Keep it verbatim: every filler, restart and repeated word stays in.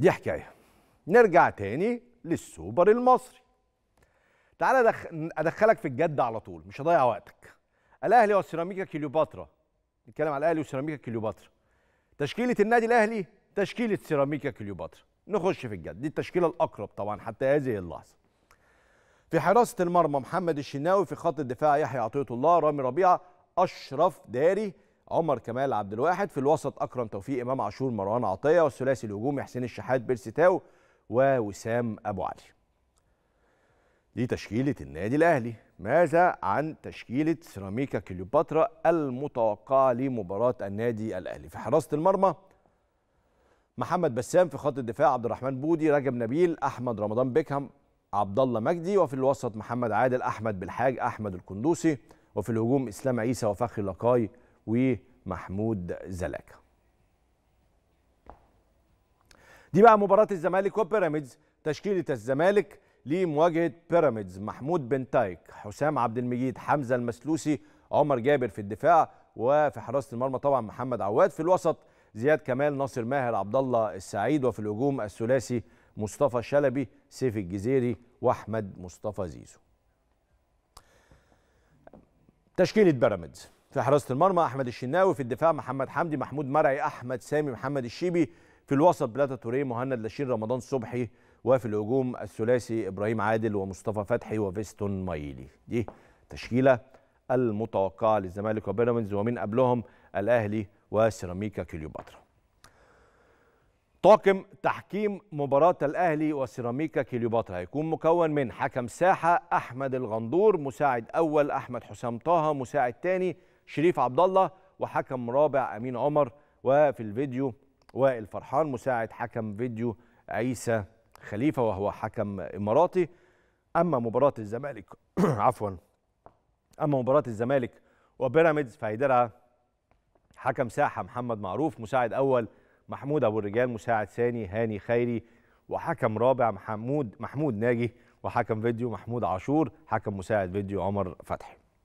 دي حكايه. نرجع تاني للسوبر المصري. تعالى دخ... ادخلك في الجد على طول، مش هضيع وقتك. الاهلي وسيراميكا كيلوباترا. نتكلم على الاهلي وسيراميكا كيلوباترا. تشكيله النادي الاهلي، تشكيله سيراميكا كيلوباترا. نخش في الجد، دي التشكيله الاقرب طبعا حتى هذه اللحظه. في حراسه المرمى محمد الشناوي، في خط الدفاع يحيى عطيه الله، رامي ربيعه، اشرف داري، عمر كمال عبد الواحد. في الوسط اكرم توفيق، امام عاشور، مروان عطيه. والثلاثي الهجومي حسين الشحات، بيرسي تاو، ووسام ابو علي. دي تشكيله النادي الاهلي. ماذا عن تشكيله سيراميكا كيلوباترا المتوقعه لمباراه النادي الاهلي؟ في حراسه المرمى محمد بسام، في خط الدفاع عبد الرحمن بودي، رجب نبيل احمد، رمضان بيكهام، عبد الله مجدي. وفي الوسط محمد عادل احمد، بالحاج احمد القندوسي. وفي الهجوم اسلام عيسى وفخري لقاي ومحمود زلك. دي بقى مباراة الزمالك وبيراميدز. تشكيلة الزمالك لمواجهة بيراميدز: محمود بن تايك، حسام عبد المجيد، حمزة المسلوسي، عمر جابر في الدفاع. وفي حراسة المرمى طبعا محمد عواد. في الوسط زياد كمال، ناصر ماهر، عبدالله السعيد. وفي الهجوم الثلاثي مصطفى شلبي، سيف الجزيري، واحمد مصطفى زيزو. تشكيلة بيراميدز: في حراسة المرمى أحمد الشناوي، في الدفاع محمد حمدي، محمود مرعي، أحمد سامي، محمد الشيبي. في الوسط بلاتا توريه، مهند لاشين، رمضان صبحي. وفي الهجوم الثلاثي إبراهيم عادل ومصطفى فتحي وفيستون مايلي. دي تشكيلة المتوقعة للزمالك وبيراميدز، ومن قبلهم الأهلي وسيراميكا كيلوباترا. طاقم تحكيم مباراة الأهلي وسيراميكا كيلوباترا هيكون مكون من حكم ساحة أحمد الغندور، مساعد أول أحمد حسام طه، مساعد تاني شريف عبد الله، وحكم رابع أمين عمر، وفي الفيديو وائل فرحان، مساعد حكم فيديو عيسى خليفة وهو حكم إماراتي. أما مباراة الزمالك عفوا أما مباراة الزمالك وبيراميدز فهيديرها حكم ساحة محمد معروف، مساعد أول محمود أبو الرجال، مساعد ثاني هاني خيري، وحكم رابع محمود محمود ناجي، وحكم فيديو محمود عاشور، حكم مساعد فيديو عمر فتحي.